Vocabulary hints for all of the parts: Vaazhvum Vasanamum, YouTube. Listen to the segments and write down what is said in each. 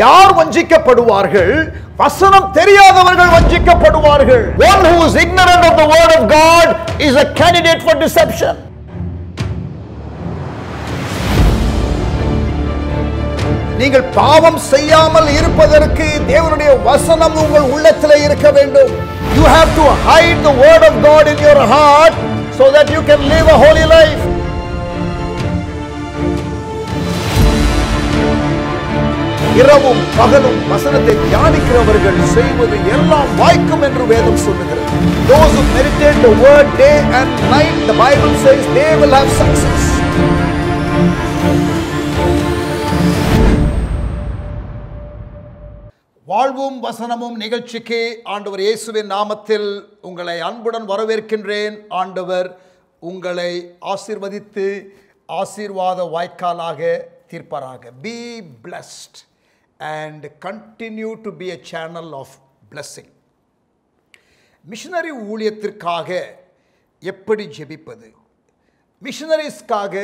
யார் வஞ்சிக்கப்படுவார்கள்? வசனம் தெரியாதவர்கள் வஞ்சிக்கப்படுவார்கள். One who is ignorant of the word of God is a candidate for deception. நீங்கள் பாவம் செய்யாமல் இருப்பதற்கு தேவனுடைய வசனம் உங்கள் உள்ளத்திலே இருக்க வேண்டும். You have to hide the word of God in your heart so that you can live a holy life. இரவும் பகலும் வசனத்தை தியானிக்கிறவர்கள் செய்வது எல்லாம் வாய்க்கும் என்று வேதம் சொல்லுகிறது. Those who meditate the word day and night, the Bible says they will have success. வாழ்வும் வசனமும் நிகழ்ச்சிக்கு ஆண்டவர் இயேசுவின் நாமத்தில் உங்களை அன்புடன் வரவேற்கின்றேன். ஆண்டவர் உங்களை ஆசீர்வதித்து ஆசீர்வாத வாய்க்காலாக தீர்ப்பாராக. Be blessed and continue to be a channel of blessing. Missionary ஊழியத்திற்காக எப்படி ஜெபிப்பது, மிஷனரிஸ்காக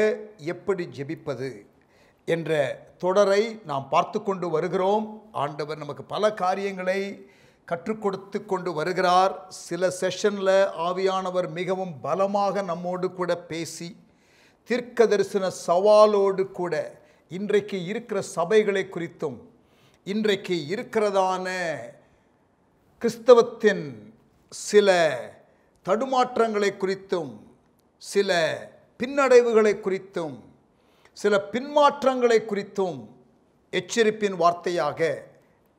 எப்படி ஜெபிப்பது என்ற தொடரை நாம் பார்த்து கொண்டு வருகிறோம். ஆண்டவர் நமக்கு பல காரியங்களை கற்றுக் கொடுத்து கொண்டு வருகிறார். சில செஷனில் ஆவியானவர் மிகவும் பலமாக நம்மோடு கூட பேசி தீர்க்க தரிசன சவாலோடு கூட இன்றைக்கு இருக்கிற சபைகளை குறித்தும் இன்றைக்கு இருக்கிறதான கிறிஸ்தவத்தின் சில தடுமாற்றங்களை குறித்தும் சில பின்னடைவுகளை குறித்தும் சில பின்மாற்றங்களை குறித்தும் எச்சரிப்பின் வார்த்தையாக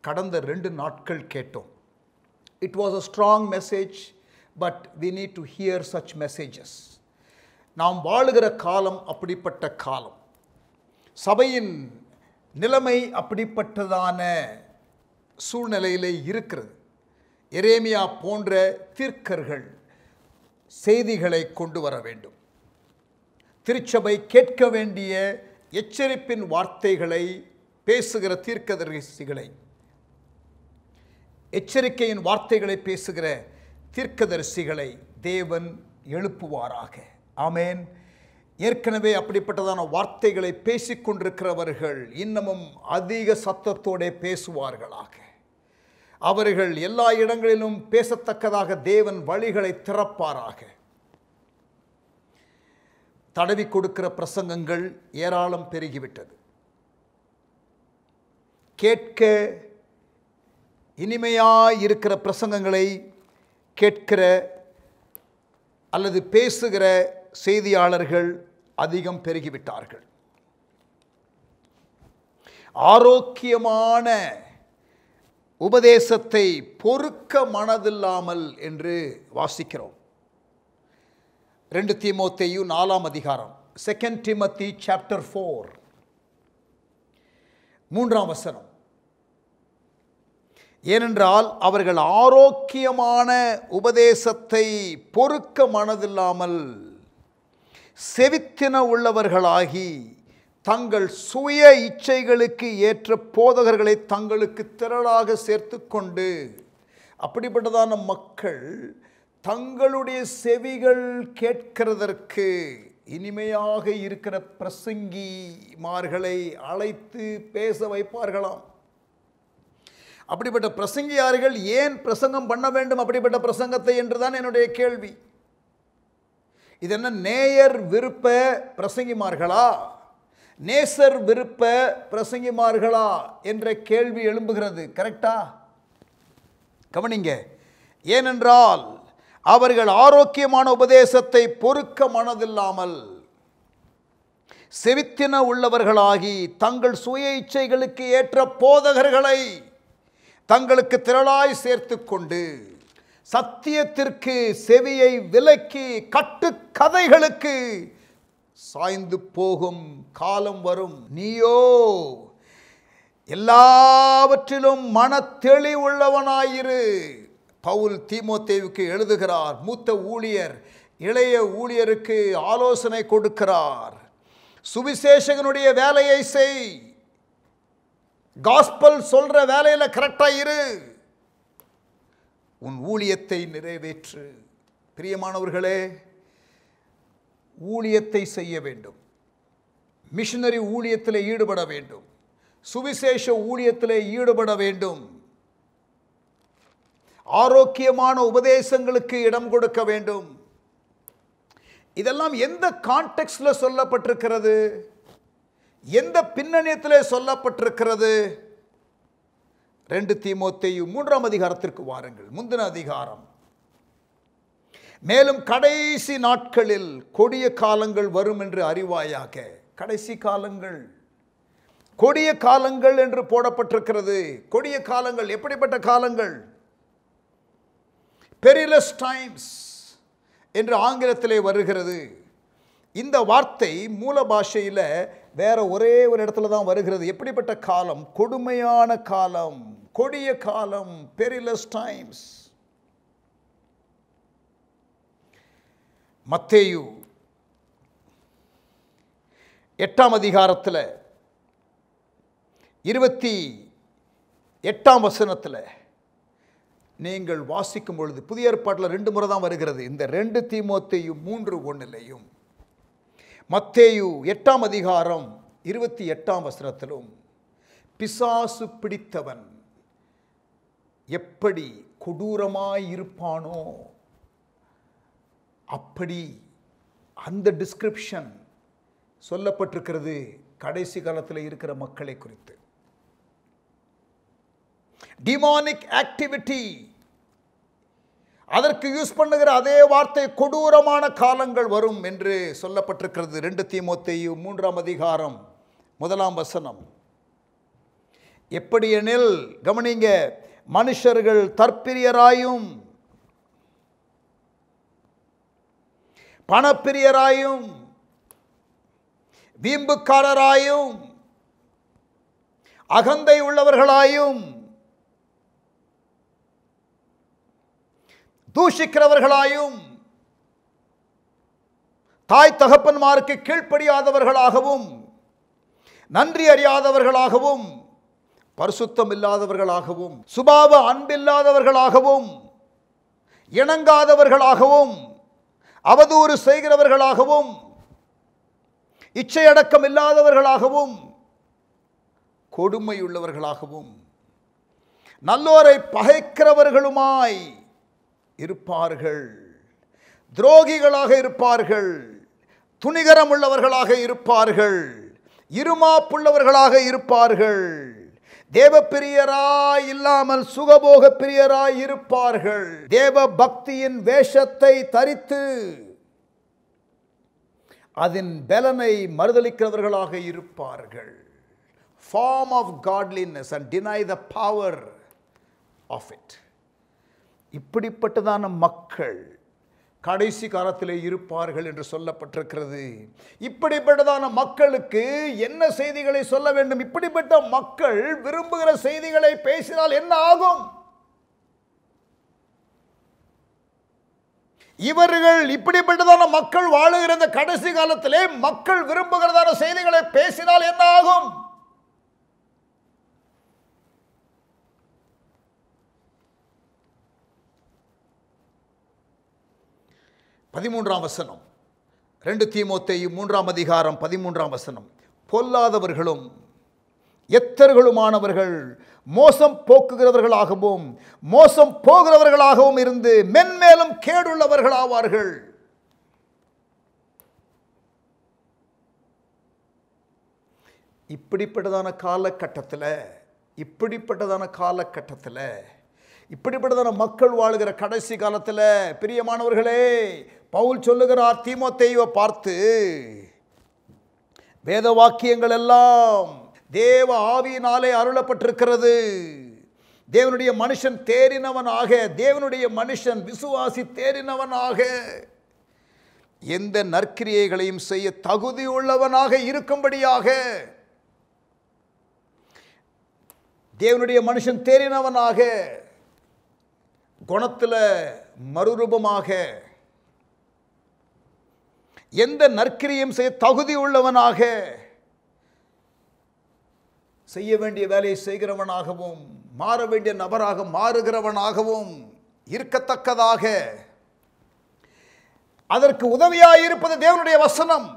கடந்த 2 நாட்கள் கேட்டோம். It was a strong message, but we need to hear such messages. நாம் வாழுகிற காலம் அப்படிப்பட்ட காலம், சபையின் நிலைமை அப்படிப்பட்டதான சூழ்நிலையிலே இருக்கிறது. எரேமியா போன்ற தீர்க்கர்கள் செய்திகளை கொண்டு வர வேண்டும். திருச்சபை கேட்க வேண்டிய எச்சரிப்பின் வார்த்தைகளை பேசுகிற தீர்க்கதரிசிகளை, எச்சரிக்கையின் வார்த்தைகளை பேசுகிற தீர்க்கதரிசிகளை தேவன் எழுப்புவாராக. ஆமேன். ஏற்கனவே அப்படிப்பட்டதான வார்த்தைகளை பேசிக்கொண்டிருக்கிறவர்கள் இன்னமும் அதிக சத்தத்தோடு பேசுவார்களாக. அவர்கள் எல்லா இடங்களிலும் பேசத்தக்கதாக தேவன் வழிகளை திறப்பாராக. தடவி கொடுக்கிற பிரசங்கங்கள் ஏராளம் பெருகிவிட்டது. கேட்க இனிமையாய் இருக்கிற பிரசங்கங்களை கேட்கிற அல்லது பேசுகிற செய்தியாளர்கள் அதிகம் பெருகிவிட்டார்கள். ஆரோக்கியமான உபதேசத்தை பொறுக்க மனதில்லாமல் என்று வாசிக்கிறோம். 2 தீமோத்தேயு 4ஆம் அதிகாரம், 2 Timothy chapter 4 3ஆம் வசனம். ஏனென்றால் அவர்கள் ஆரோக்கியமான உபதேசத்தை பொறுக்க மனதில்லாமல் செவித்தின உள்ளவர்களாகி தங்கள் சுய இச்சைகளுக்கு ஏற்ற போதகர்களை தங்களுக்கு திரளாக சேர்த்து கொண்டு, அப்படிப்பட்டதான மக்கள் தங்களுடைய செவிகள் கேட்கிறதற்கு இனிமையாக இருக்கிற பிரசங்கிமார்களை அழைத்து பேச வைப்பார்களாம். அப்படிப்பட்ட பிரசங்கியார்கள் ஏன் பிரசங்கம் பண்ண வேண்டும் அப்படிப்பட்ட பிரசங்கத்தை என்றுதான் என்னுடைய கேள்வி. இது என்ன நேயர் விருப்ப பிரசங்கிமார்களா, நேசர் விருப்ப பிரசங்கிமார்களா என்ற கேள்வி எழும்புகிறது. கரெக்டா? கவனிங்க. ஏனென்றால் அவர்கள் ஆரோக்கியமான உபதேசத்தை பொறுக்க மனதில்லாமல் செவித்தின உள்ளவர்களாகி தங்கள் சுய இச்சைகளுக்கு ஏற்ற போதகர்களை தங்களுக்கு திரளாய் சேர்த்து கொண்டு சத்தியத்திற்கு செவியை விலக்கி கட்டுக்கதைகளுக்கு சாய்ந்து போகும் காலம் வரும். நீயோ எல்லாவற்றிலும் மன தெளிவுள்ளவனாயிரு. பவுல் தீமோத்தேவுக்கு எழுதுகிறார். மூத்த ஊழியர் இளைய ஊழியருக்கு ஆலோசனை கொடுக்கிறார். சுவிசேஷகனுடைய வேலையை செய், காஸ்பல் சொல்ற வேலையில் கரெக்டாக இரு, உன் ஊழியத்தை நிறைவேற்று. பிரியமானவர்களே, ஊழியத்தை செய்ய வேண்டும், மிஷனரி ஊழியத்தில் ஈடுபட வேண்டும், சுவிசேஷ ஊழியத்திலே ஈடுபட வேண்டும். ஆரோக்கியமான உபதேசங்களுக்கு இடம் கொடுக்க வேண்டும். இதெல்லாம் எந்த கான்டெக்ஸ்ட்ல சொல்லப்பட்டிருக்கிறது, எந்த பின்னணியிலே சொல்லப்பட்டிருக்கிறது? 2 தீமோத்தேயு 3ஆம் அதிகாரத்திற்கு வாருங்கள், முந்தின அதிகாரம். மேலும் கடைசி நாட்களில் கொடிய காலங்கள் வரும் என்று அறிவாயாக. கடைசி காலங்கள், கொடிய காலங்கள் என்று போடப்பட்டிருக்கிறது. கொடிய காலங்கள் எப்படிப்பட்ட காலங்கள்? பெரிலஸ் டைம்ஸ் என்று ஆங்கிலத்திலே வருகிறது. இந்த வார்த்தை மூல பாஷையில் வேற ஒரே ஒரு இடத்துல தான் வருகிறது. எப்படிப்பட்ட காலம்? கொடுமையான காலம், கொடிய காலம், பெரிலஸ் டைம்ஸ். மத்தேயு 8ஆம் அதிகாரத்தில் 28ஆம் வசனத்தில் நீங்கள் வாசிக்கும் பொழுது, புதிய ஏற்பாட்டில் 2 முறை தான் வருகிறது இந்த 2 தீமோத்தேயு 3:1 மத்தேயு 8ஆம் அதிகாரம் 28ஆம் வசனத்திலும் பிசாசு பிடித்தவன் எப்படி கொடூரமாயிருப்பானோ அப்படி அந்த டிஸ்கிரிப்ஷன் சொல்லப்பட்டிருக்கிறது கடைசி காலத்தில் இருக்கிற மக்களை குறித்து. டிமானிக் ஆக்டிவிட்டி, அதற்கு யூஸ் பண்ணுகிற அதே வார்த்தை, கொடூரமான காலங்கள் வரும் என்று சொல்லப்பட்டிருக்கிறது. 2 தீமோத்தேயு 3ஆம் அதிகாரம் 1ஆம் வசனம். எப்படி எனில், கவனிங்க, மனுஷர்கள் தற்பிரியராயும் பணப்பிரியராயும் வீம்புக்காரராயும் அகந்தை உள்ளவர்களாயும் தூஷிக்கிறவர்களாயும் தாய் தகப்பன்மாருக்கு கீழ்ப்படியாதவர்களாகவும் நன்றி அறியாதவர்களாகவும் பரிசுத்தம் இல்லாதவர்களாகவும் சுபாவ அன்பில்லாதவர்களாகவும் இணங்காதவர்களாகவும் அவதூறு செய்கிறவர்களாகவும் இச்சையடக்கம் இல்லாதவர்களாகவும் கொடுமையுள்ளவர்களாகவும் நல்லோரை பகைக்கிறவர்களுமாய் இருப்பார்கள், துரோகிகளாக இருப்பார்கள், துணிகரம் உள்ளவர்களாக இருப்பார்கள், இருமாப்புள்ளவர்களாக இருப்பார்கள், தேவப்பிரியராய் இல்லாமல் சுகபோக பிரியராய் இருப்பார்கள், தேவ பக்தியின் வேஷத்தை தரித்து அதன் பலனை மறுதலிக்கிறவர்களாக இருப்பார்கள். Form of godliness and deny the power of it. இப்படிப்பட்டதான மக்கள் கடைசி காலத்திலே இருப்பார்கள் என்று சொல்லப்பட்டிருக்கிறது. இப்படிப்பட்டதான மக்களுக்கு என்ன செய்திகளை சொல்ல வேண்டும்? இப்படிப்பட்ட மக்கள் விரும்புகிற செய்திகளை பேசினால் என்ன ஆகும்? இவர்கள் இப்படிப்பட்டதான மக்கள் வாழுகிற இந்த கடைசி காலத்திலே மக்கள் விரும்புகிறதான செய்திகளை பேசினால் என்ன ஆகும்? பதிமூன்றாம் வசனம் 2 தீமோத்தேயு 3ஆம் அதிகாரம் 13ஆம் வசனம். பொல்லாதவர்களும் எத்தர்களுமானவர்கள் மோசம் போக்குகிறவர்களாகவும் மோசம் போகிறவர்களாகவும் இருந்து மென்மேலும் கேடுள்ளவர்களாவார்கள். இப்படிப்பட்டதான காலகட்டத்தில், இப்படிப்பட்டதான மக்கள் வாழுகிற கடைசி காலத்தில் பிரியமானவர்களே, பவுல் சொல்லுகிறார் தீமோத்தேயுவை பார்த்து, வேத வாக்கியங்கள் எல்லாம் தேவ ஆவியினாலே அருளப்பட்டிருக்கிறது. தேவனுடைய மனுஷன் தேறினவனாக, தேவனுடைய மனுஷன் விசுவாசி தேறினவனாக, எந்த நற்கிரியைகளையும் செய்ய தகுதி உள்ளவனாக இருக்கும்படியாக, தேவனுடைய மனுஷன் தேறினவனாக, குணத்தில் மறுரூபமாக, எந்த நற்கிரியும் செய்ய தகுதி உள்ளவனாக, செய்ய வேண்டிய வேலையை செய்கிறவனாகவும் மாற வேண்டிய நபராக மாறுகிறவனாகவும் இருக்கத்தக்கதாக, அதற்கு உதவியாக இருப்பது தேவனுடைய வசனம்.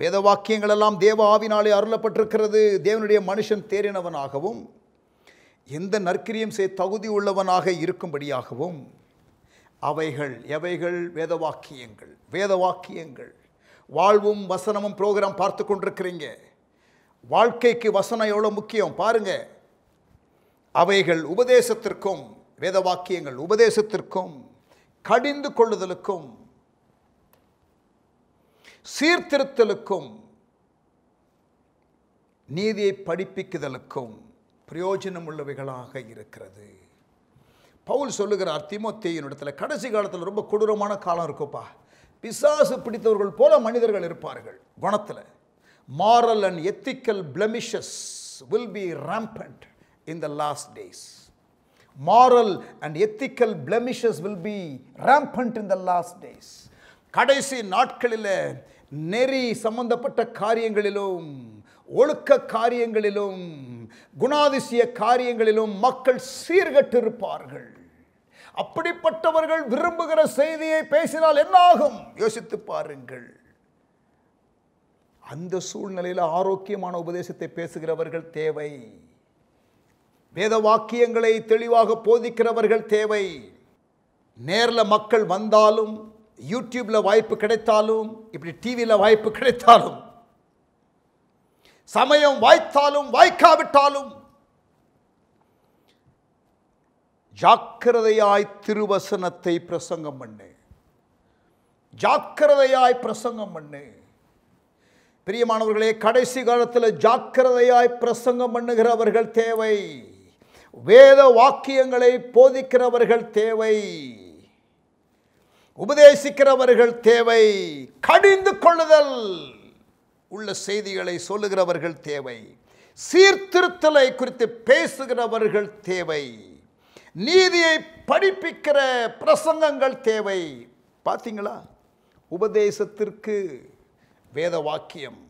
வேதவாக்கியங்களெல்லாம் தேவ ஆவினாலே அருளப்பட்டிருக்கிறது. தேவனுடைய மனுஷன் தேறினவனாகவும் எந்த நற்கிரியம் செய்ய தகுதி உள்ளவனாக இருக்கும்படியாகவும் அவைகள் எவைகள் வேதவாக்கியங்கள் வேதவாக்கியங்கள் வாழ்வும் வசனமும் ப்ரோக்ராம் பார்த்து கொண்டிருக்கிறீங்க. வாழ்க்கைக்கு வசனம் எவ்வளோ முக்கியம் பாருங்கள். அவைகள் உபதேசத்திற்கும் வேதவாக்கியங்கள் உபதேசத்திற்கும் கடிந்து கொள்ளுதலுக்கும் சீர்திருத்தலுக்கும் நீதியை படிப்பிக்குதலுக்கும் பிரயோஜனம் உள்ளவைகளாக இருக்கிறது. பவுல் சொல்லுகிறார் தீமோத்தேயின் இடத்துல, கடைசி காலத்தில் ரொம்ப கொடூரமான காலம் இருக்குப்பா. பிசாசு பிடித்தவர்கள் போல மனிதர்கள் இருப்பார்கள். குணத்தில் moral and ethical blemishes will be rampant in the last days. Moral and ethical blemishes will be rampant in the last days. கடைசி நாட்களில் நெறி சம்பந்தப்பட்ட காரியங்களிலும் ஒழுக்க காரியங்களிலும் குணாதிசய காரியங்களிலும் மக்கள் சீர்கட்டிருப்பார்கள். அப்படிப்பட்டவர்கள் விரும்புகிற செய்தியை பேசினால் என்னாகும் யோசித்து பாருங்கள். அந்த சூழ்நிலையில் ஆரோக்கியமான உபதேசத்தை பேசுகிறவர்கள் தேவை. வேத வாக்கியங்களை தெளிவாக போதிக்கிறவர்கள் தேவை. நேரில் மக்கள் வந்தாலும் யூடியூப்பில் வாய்ப்பு கிடைத்தாலும் இப்படி டிவியில் வாய்ப்பு கிடைத்தாலும் சமயம் வாய்த்தாலும் வாய்க்காவிட்டாலும் ஜாக்கிரதையாய் திருவசனத்தை பிரசங்கம் பண்ணு. ஜாக்கிரதையாய் பிரசங்கம் பண்ணு. பிரியமானவர்களே, கடைசி காலத்தில் ஜாக்கிரதையாய் பிரசங்கம் பண்ணுகிறவர்கள் தேவை. வேத வாக்கியங்களை போதிக்கிறவர்கள் தேவை. உபதேசிக்கிறவர்கள் தேவை. கடிந்து கொள்ளுதல் உள்ள செய்திகளை சொல்லுகிறவர்கள் தேவை. சீர்திருத்தலை குறித்து பேசுகிறவர்கள் தேவை. நீதியை படிப்பிக்கிற பிரசங்கங்கள் தேவை. பார்த்தீங்களா, உபதேசத்திற்கு வேத வாக்கியம்,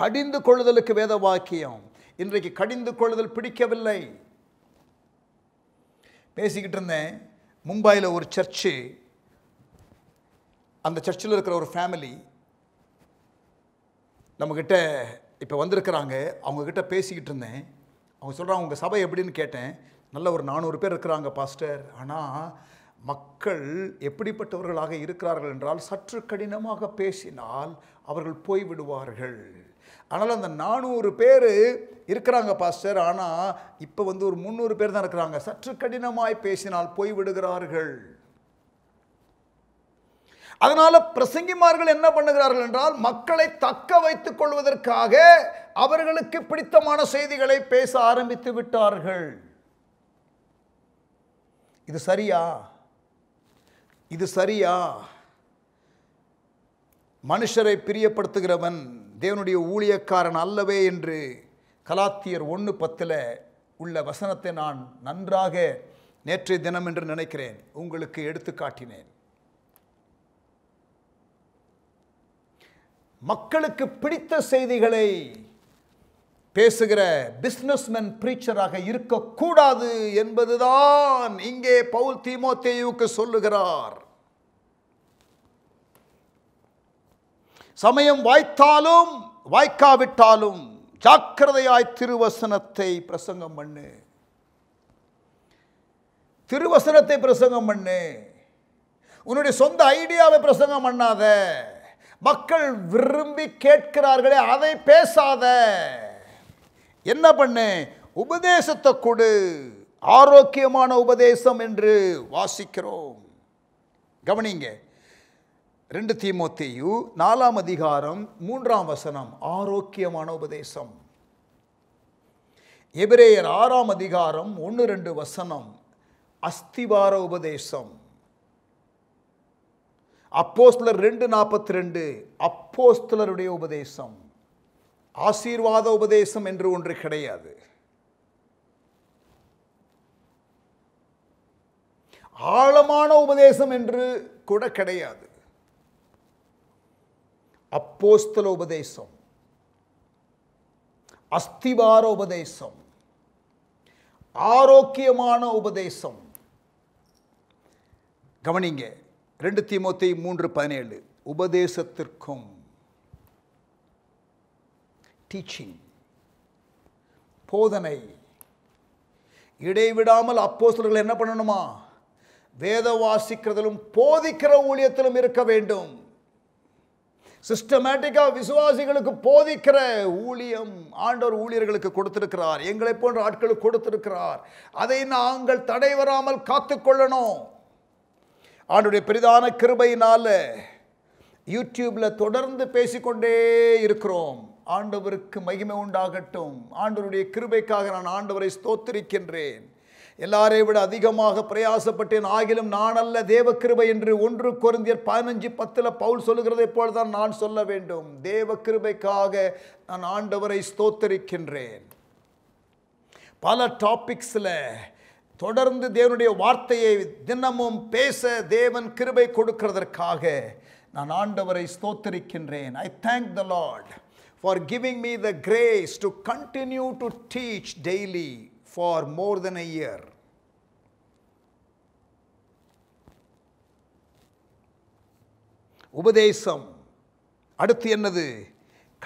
கடிந்து கொள்ளுதலுக்கு வேத வாக்கியம். இன்றைக்கு கடிந்து கொள்ளுதல் பிடிக்கவில்லை. பேசிக்கிட்டு இருந்தேன், மும்பையில் ஒரு சர்ச்சு, அந்த சர்ச்சில் இருக்கிற ஒரு ஃபேமிலி நம்மக்கிட்ட இப்போ வந்திருக்கிறாங்க. அவங்கக்கிட்ட பேசிக்கிட்டு இருந்தேன். அவங்க சொல்கிறாங்க, உங்கள் சபை எப்படின்னு கேட்டேன். நல்ல ஒரு 400 பேர் இருக்கிறாங்க பாஸ்டர், ஆனால் மக்கள் எப்படிப்பட்டவர்களாக இருக்கிறார்கள் என்றால் சற்று கடினமாக பேசினால் அவர்கள் போய்விடுவார்கள். ஆனால் அந்த 400 பேர் இருக்கிறாங்க பாஸ்டர், ஆனால் இப்போ ஒரு 300 பேர் தான் இருக்கிறாங்க. சற்று கடினமாய் பேசினால் போய்விடுகிறார்கள். அதனால் பிரசங்கிமார்கள் என்ன பண்ணுகிறார்கள் என்றால் மக்களை தக்க வைத்துக் கொள்வதற்காக அவர்களுக்கு பிடித்தமான செய்திகளை பேச ஆரம்பித்து விட்டார்கள். இது சரியா? இது சரியா? மனுஷரை பிரியப்படுத்துகிறவன் தேவனுடைய ஊழியக்காரன் அல்லவே என்று கலாத்தியர் 1:10 உள்ள வசனத்தை நான் நன்றாக நேற்றைய தினம் என்று நினைக்கிறேன் உங்களுக்கு எடுத்து காட்டினேன். மக்களுக்கு பிடித்த செய்திகளை பேசுகிற பிஸ்னஸ்மேன் பிரீச்சராக இருக்கக்கூடாது என்பதுதான் இங்கே பவுல் தீமோத்தேயுவுக்கு சொல்லுகிறார். சமயம் வாய்த்தாலும் வாய்க்காவிட்டாலும் ஜாக்கிரதையாய் திருவசனத்தை பிரசங்கம் பண்ணு. திருவசனத்தை பிரசங்கம் பண்ணு. உன்னுடைய சொந்த ஐடியாவை பிரசங்கம் பண்ணாத. மக்கள் விரும்பி கேட்கிறார்களே அதை பேசாத. என்ன பண்ணு? உபதேசத்தை கொடு. ஆரோக்கியமான உபதேசம் என்று வாசிக்கிறோம். கவனிங்க, 2 தீமோத்தேயு 4ஆம் அதிகாரம் 3ஆம் வசனம் ஆரோக்கியமான உபதேசம். எபிரேயர் 6ஆம் அதிகாரம் 1-2 வசனம் அஸ்திவார உபதேசம். அப்போஸ்தலர் 2:42 அப்போஸ்தலருடைய உபதேசம். ஆசீர்வாத உபதேசம் என்று ஒன்று கிடையாது. ஆழமான உபதேசம் என்று கூட கிடையாது. அப்போஸ்தல உபதேசம், அஸ்திவார உபதேசம், ஆரோக்கியமான உபதேசம். கவனிங்க, 2 தீமோத்தேயு 3:17 உபதேசத்திற்கும் teaching, போதனை. இடைவிடாமல் அப்போஸ்தலர்கள் என்ன பண்ணணுமா? வேத வாசிக்கிறதிலும் போதிக்கிற ஊழியத்திலும் இருக்க வேண்டும். சிஸ்டமேட்டிக்கா விசுவாசிகளுக்கு போதிக்கிற ஊழியம் ஆண்டவர் ஊழியர்களுக்கு கொடுத்திருக்கிறார். எங்களை போன்ற ஆட்களுக்கு கொடுத்திருக்கிறார். அதை நாங்கள் தடை வராமல் காத்துக்கொள்ளணும். ஆண்டவருடைய பெரிதான கிருபையினால யூடியூப்ல தொடர்ந்து பேசிக்கொண்டே இருக்கிறோம். ஆண்டவருக்கு மகிமை உண்டாகட்டும். ஆண்டவருடைய கிருபைக்காக நான் ஆண்டவரை ஸ்தோத்திரிக்கின்றேன். எல்லாரையும் விட அதிகமாக பிரயாசப்பட்டேன், ஆகிலும் நான் அல்ல தேவ கிருபை என்று 1 கொரிந்தியர் 15:10 பவுல் சொல்லுகிறதை போல தான் நான் சொல்ல வேண்டும். தேவ கிருபைக்காக நான் ஆண்டவரை ஸ்தோத்திரிக்கின்றேன். பல டாபிக்ஸில் தொடர்ந்து தேவனுடைய வார்த்தையை தினமும் பேச தேவன் கிருபை கொடுக்கிறதற்காக நான் ஆண்டவரை ஸ்தோத்திரிக்கின்றேன். I thank the Lord for giving me the grace to continue to teach daily for more than a year. உபதேசம். அடுத்து என்னது?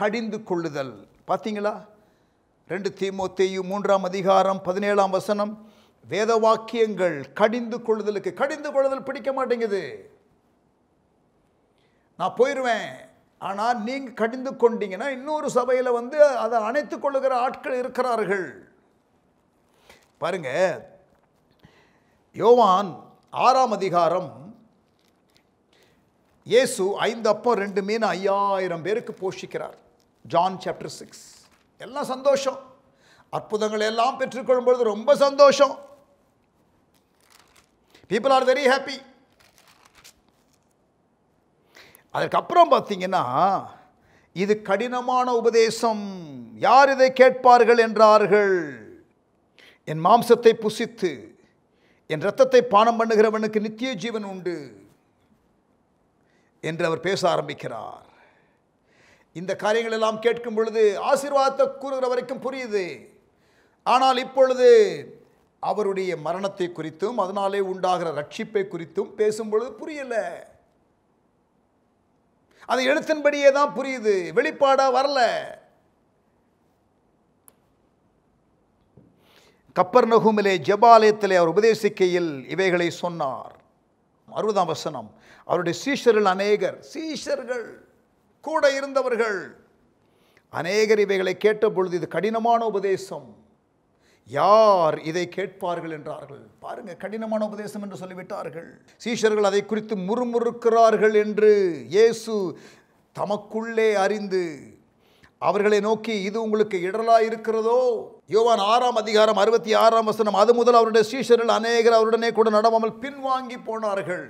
கடிந்து கொள்ளுதல். பார்த்தீங்களா? 2 தீமோத்தேயு 3:17 வேத வாக்கியங்கள் கடிந்து கொள்ளுதலுக்கு. கடிந்து கொள்ளுதல் பிடிக்க மாட்டேங்குது. நான் போயிடுவேன். ஆனால் நீங்கள் கடிந்து கொண்டீங்கன்னா இன்னொரு சபையில் வந்து அதை அணைத்து கொள்ளுகிற ஆட்கள் இருக்கிறார்கள். பாருங்க, யோவான் 6 இயேசு 5 அப்பம் 2 மீன் 5000 பேருக்கு போஷிக்கிறார். John chapter 6. எல்லாம் சந்தோஷம். அற்புதங்கள் எல்லாம் பெற்றுக்கொள்ளும் பொழுது ரொம்ப சந்தோஷம். people are very happy. அதுக்கப்புறம் பார்த்தீங்கன்னா இது கடினமான உபதேசம். யார் இதை கேட்பார்கள் என்றார்கள். என் மாம்சத்தை புசித்து என் ரத்தத்தை பானம் பண்ணுகிறவனுக்கு நித்திய ஜீவன் உண்டு என்று அவர் பேச ஆரம்பிக்கிறார். இந்த காரியங்கள் எல்லாம் கேட்கும் பொழுது ஆசீர்வாதத்தை கூறுகிற வரைக்கும் புரியுது. ஆனால் இப்பொழுது அவருடைய மரணத்தை குறித்தும் அதனாலே உண்டாகிற ரட்சிப்பை குறித்தும் பேசும்பொழுது புரியலை. அது எழுத்தின்படியே தான் புரியுது, வெளிப்பாடாக வரல. கப்பர்நகூமிலே ஜெபாலயத்திலே அவர் உபதேசிக்கையில் இவைகளை சொன்னார். 60 அவருடைய சீஷர்கள் அநேகர், சீஷர்கள் கூட இருந்தவர்கள் அநேகர் இவைகளை கேட்ட பொழுது இது கடினமான உபதேசம், யார் இதை கேட்பார்கள் என்றார்கள். பாருங்க, கடினமான உபதேசம் என்று சொல்லிவிட்டார்கள். சீஷர்கள் அதை குறித்து முறுமுறுக்கிறார்கள் என்று இயேசு தமக்குள்ளே அறிந்து அவர்களை நோக்கி, இது உங்களுக்கு இடரலாயிருக்கிறதோ? யோவான் 6:66 அது முதல் அவருடைய சீஷர்கள் அநேகர் அவருடனே கூட நடவாமல் பின்வாங்கி போனார்கள்.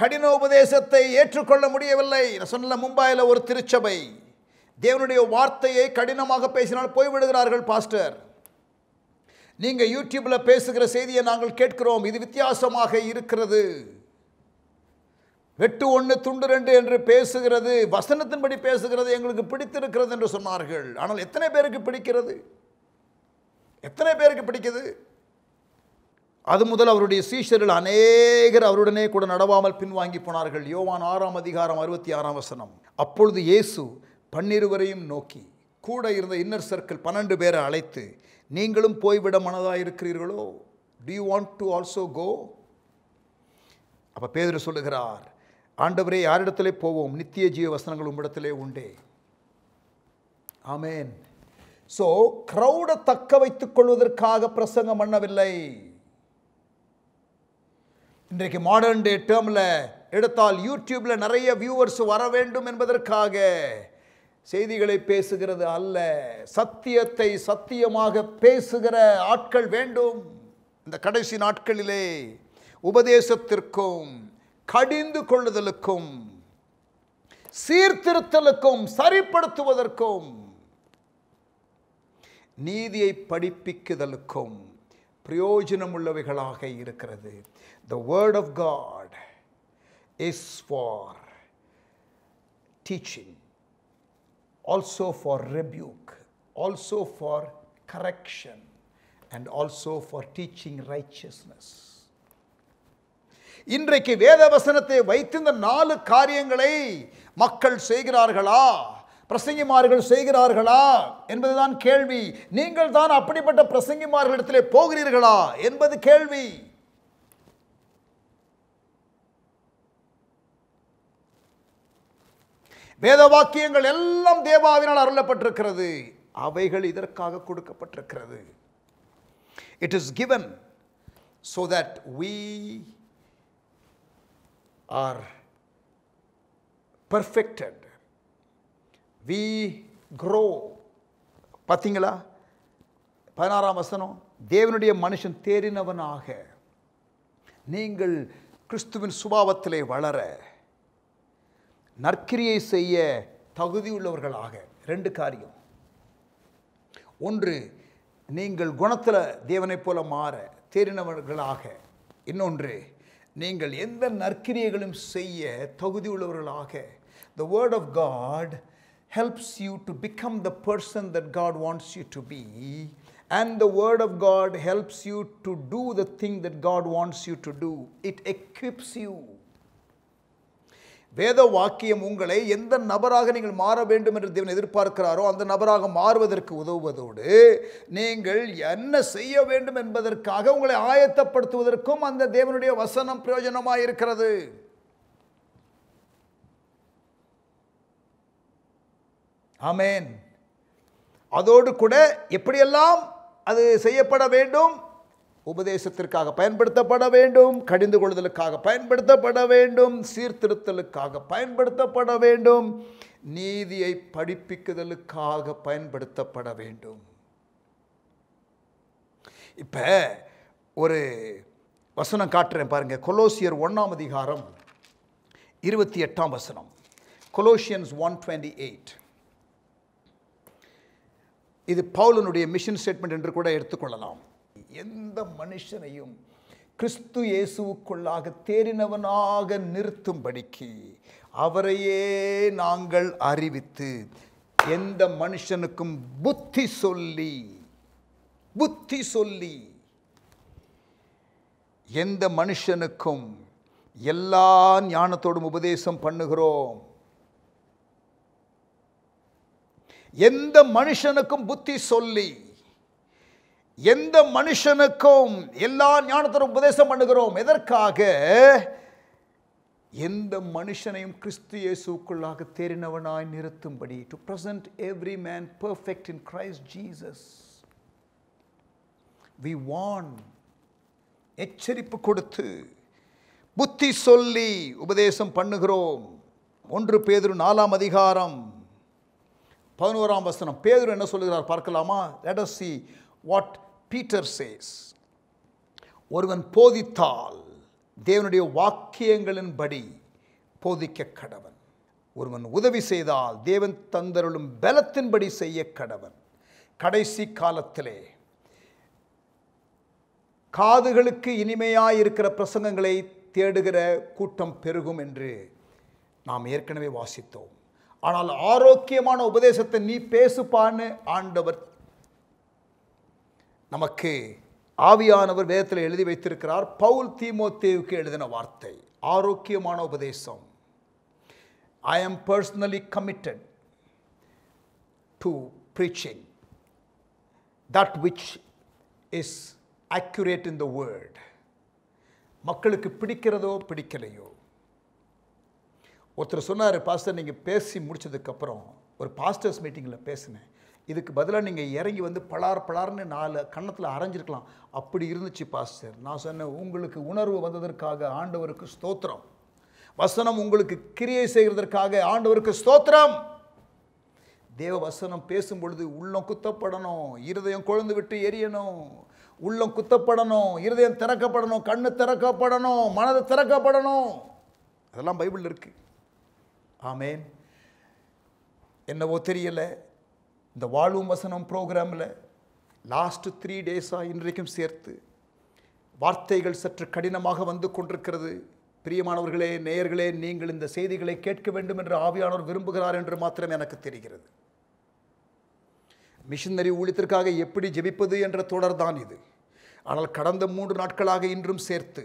கடின உபதேசத்தை ஏற்றுக்கொள்ள முடியவில்லை. நான் சொன்ன மும்பாயில் ஒரு திருச்சபை தேவனுடைய வார்த்தையை கடினமாக பேசினால் போய்விடுகிறார்கள். பாஸ்டர், நீங்கள் யூடியூப்ல பேசுகிற செய்தியை நாங்கள் கேட்கிறோம், இது வித்தியாசமாக இருக்கிறது, 8:1 2 என்று பேசுகிறது, வசனத்தின்படி பேசுகிறது, எங்களுக்கு பிடித்திருக்கிறது என்று சொன்னார்கள். ஆனால் எத்தனை பேருக்கு பிடிக்கிறது? எத்தனை பேருக்கு பிடிக்குது? அது முதல் அவருடைய சீஷர்கள் அநேகர் அவருடனே கூட நடவாமல் பின்வாங்கி போனார்கள். யோவான் 6:66 அப்பொழுது இயேசு 12 நோக்கி கூட இருந்த இன்னர் சர்க்கிள் 12 அழைத்து, நீங்களும் போய்விட மனதாக இருக்கிறீர்களோ? Do you want to also go? அப்போ பேதுரு சொல்லுகிறார், ஆண்டவரே, யாரிடத்திலே போவோம்? நித்திய ஜீவ வசனங்கள் உம்மிடத்திலே உண்டே. ஆமேன். ஸோ க்ரௌடை தக்க வைத்துக் கொள்வதற்காக பிரசங்கம் பண்ணவில்லை. இன்றைக்கு மாடர்ன் டே டேர்மில் எடுத்தால் யூடியூப்பில் நிறைய வியூவர்ஸ் வர வேண்டும் என்பதற்காக செய்திகளை பேசுகிறது அல்ல. சத்தியத்தை சத்தியமாக பேசுகிற ஆட்கள் வேண்டும். இந்த கடைசி நாட்களிலே உபதேசத்திற்கும் கடிந்து கொள்ளுதலுக்கும் சீர்திருத்தலுக்கும் சரிப்படுத்துவதற்கும் நீதியை படிப்பிக்குதலுக்கும் பிரயோஜனம் உள்ளவைகளாக இருக்கிறது. The word of God is for teaching, also for rebuke, also for correction, and also for teaching righteousness. இன்றைக்கு வேத வசனத்தை வைத்து இந்த 4 காரியங்களை மக்கள் செய்கிறார்களா? பிரசங்கிமார்கள் செய்கிறார்களா என்பதுதான் கேள்வி. நீங்கள் தான் அப்படிப்பட்ட பிரசங்கிமார்களிடத்திலே போகிறீர்களா என்பது கேள்வி. வேத வாக்கியங்கள் எல்லாம் தேவாவினால் அருளப்பட்டிருக்கிறது. அவைகள் இதற்காக கொடுக்கப்பட்டிருக்கிறது. It is given so that we are perfected. We grow. பார்த்தீங்களா 16ஆம் வசனம், தேவனுடைய மனுஷன் தேறினவனாக நீங்கள் கிறிஸ்துவின் சுபாவத்திலே வளர நற்கிரியை செய்ய தகுதியுள்ளவர்களாக. ரெண்டு காரியம். ஒன்று, நீங்கள் குணத்தில் தேவனைப் போல மாற தேறினவர்களாக. இன்னொன்று, நீங்கள் எந்த நற்கிரியைகளும் செய்ய தகுதியுள்ளவர்களாக. The word of God helps you to become the person that God wants you to be, and the word of God helps you to do the thing that God wants you to do. It equips you. வேத வாக்கியம் உங்களை எந்த நபராக நீங்கள் மாற வேண்டும் என்று தேவன் எதிர்பார்க்கிறாரோ அந்த நபராக மாறுவதற்கு உதவுவதோடு நீங்கள் என்ன செய்ய வேண்டும் என்பதற்காக உங்களை ஆயத்தப்படுத்துவதற்கும் அந்த தேவனுடைய வசனம் பிரயோஜனமாக இருக்கிறது. ஆமென். அதோடு கூட எப்படியெல்லாம் அது செய்யப்பட வேண்டும், உபதேசத்திற்காக பயன்படுத்தப்பட வேண்டும், கடிந்து கொள்ளுதலுக்காக பயன்படுத்தப்பட வேண்டும், சீர்திருத்தலுக்காக பயன்படுத்தப்பட வேண்டும், நீதியை படிப்பிக்குதலுக்காக பயன்படுத்தப்பட வேண்டும். இப்போ ஒரு வசனம் காட்டுறேன் பாருங்கள். கொலோசியர் 1ஆம் அதிகாரம் 28ஆம் வசனம். Colossians 1:28. இது பவுலனுடைய மிஷன் ஸ்டேட்மெண்ட் என்று கூட எடுத்துக்கொள்ளலாம். எந்த மனுஷனையும் கிறிஸ்து இயேசுவுக்குள்ளாக தேறினவனாக நிறுத்தும்படிக்கு அவரையே நாங்கள் அறிவித்து எந்த மனுஷனுக்கும் புத்தி சொல்லி எந்த மனுஷனுக்கும் எல்லா ஞானத்தோடும் உபதேசம் பண்ணுகிறோம். எந்த மனுஷனுக்கும் புத்தி சொல்லி எந்த மனுஷனுக்கும் எல்லா ஞானத்தோடும் உபதேசம் பண்ணுகிறோம். எதற்காக? எந்த மனுஷனையும் கிறிஸ்து இயேசுக்குள்ளாக தேறினவனாய் நிறுத்தும்படி. To present every man perfect in Christ Jesus. We warn, எச்சரிப்பு கொடுத்து புத்தி சொல்லி உபதேசம் பண்ணுகிறோம். 1 பேதுரு 4ஆம் அதிகாரம் 11ஆம் வசனம் பேதுரு என்ன சொல்கிறார் பார்க்கலாமா? Let us see what Peter says. ஒருவன் போதித்தால் தேவனுடைய வாக்கியங்களின்படி போதிக்க கடவன். ஒருவன் உதவி செய்தால் தேவன் தந்தருளும் பலத்தின்படி செய்ய கடவன். கடைசி காலத்திலே காதுகளுக்கு இனிமையாயிருக்கிற பிரசங்கங்களை தேடுகிற கூட்டம் பெருகும் என்று நாம் ஏற்கனவே வாசித்தோம். ஆனால் ஆரோக்கியமான உபதேசத்தை நீ பேசுப்பான்னு ஆண்டவர் நமக்கு ஆவியானவர் வேதத்தில் எழுதி வைத்திருக்கிறார். பவுல் தீமோத்தேவுக்கு எழுதின வார்த்தை ஆரோக்கியமான உபதேசம். I am personally committed to preaching that which is accurate in the word. மக்களுக்கு பிடிக்கிறதோ பிடிக்கலையோ. ஒருத்தர் சொன்னார், பாஸ்டர் நீங்கள் பேசி முடிச்சதுக்கப்புறம் ஒரு பாஸ்டர்ஸ் மீட்டிங்கில் பேசினேன், இதுக்கு பதிலாக நீங்கள் இறங்கி வந்து பலார் பலார்னு 4 கன்னத்தில் அரைஞ்சிருக்கலாம், அப்படி இருந்துச்சு பாஸ்டர். நான் சொன்னேன், உங்களுக்கு உணர்வு வந்ததற்காக ஆண்டவருக்கு ஸ்தோத்திரம். வசனம் உங்களுக்கு கிரியை செய்கிறதற்காக ஆண்டவருக்கு ஸ்தோத்திரம். தேவ வசனம் பேசும்பொழுது உள்ளம் குத்தப்படணும், இருதயம் கொழுந்து விட்டு எரியணும். உள்ளம் குத்தப்படணும், இருதயம் திறக்கப்படணும், கண்ணு திறக்கப்படணும், மனது திறக்கப்படணும். அதெல்லாம் பைபிளில் இருக்குது. ஆமேன். என்னவோ தெரியலை, இந்த வாழும் வசனம் ப்ரோக்ராமில் லாஸ்ட்டு 3 டேஸாக இன்றைக்கும் சேர்த்து வார்த்தைகள் சற்று கடினமாக வந்து கொண்டிருக்கிறது. பிரியமானவர்களே, நேயர்களே, நீங்கள் இந்த செய்திகளை கேட்க வேண்டும் என்று ஆவியானவர் விரும்புகிறார் என்று மாத்திரம் எனக்கு தெரிகிறது. மிஷனரி ஊழியத்திற்காக எப்படி ஜெபிப்பது என்ற தொடர்தான் இது. ஆனால் கடந்த 3 நாட்களாக இன்றும் சேர்த்து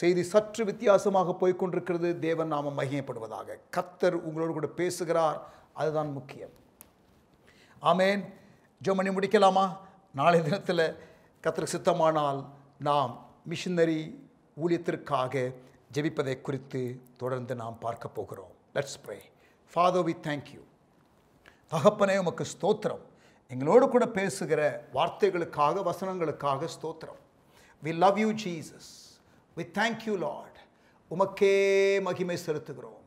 செய்தி சற்று வித்தியாசமாக போய்கொண்டிருக்கிறது. தேவன் நாமம் மகிமைப்படுவதாக. கர்த்தர் உங்களோடு கூட பேசுகிறார். அதுதான் முக்கியம். ஆமென். ஜெபமணி முடிக்கலாமா? நாளை தினத்தில் கர்த்தருக்கு சித்தமானால் நாம் மிஷனரி ஊழியத்திற்காக ஜெபிப்பதை குறித்து தொடர்ந்து நாம் பார்க்க போகிறோம். Let's pray. Father, we thank you. தகப்பனே, உமக்கு ஸ்தோத்திரம். எங்களோடு கூட பேசுகிற வார்த்தைகளுக்காக, வசனங்களுக்காக ஸ்தோத்திரம். We love you Jesus. We thank you Lord. உமக்கே மகிமை செலுத்துகிறோம்,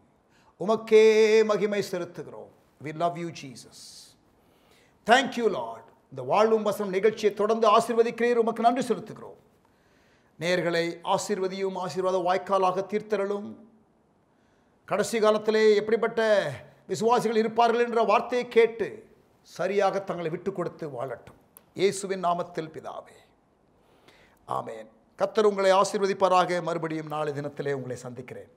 உமக்கே மகிமை செலுத்துகிறோம். We love you Jesus. Thank you Lord. இந்த வாழும் வசனம் நிகழ்ச்சியை தொடர்ந்து ஆசீர்வதிக்கிறீர், உமக்கு நன்றி செலுத்துகிறோம். நேயர்களை ஆசீர்வதியும், ஆசீர்வாத வாய்க்காலாக தீர்த்தரலும். கடைசி காலத்திலே எப்படிப்பட்ட விசுவாசிகள் இருப்பார்கள் என்ற வார்த்தையை கேட்டு சரியாக தங்களை விட்டு கொடுத்து வாழட்டும். இயேசுவின் நாமத்தில் பிதாவே, ஆமேன். கர்த்தர் உங்களை ஆசீர்வதிப்பாராக. மறுபடியும் நாளை தினத்திலே உங்களை சந்திக்கிறேன்.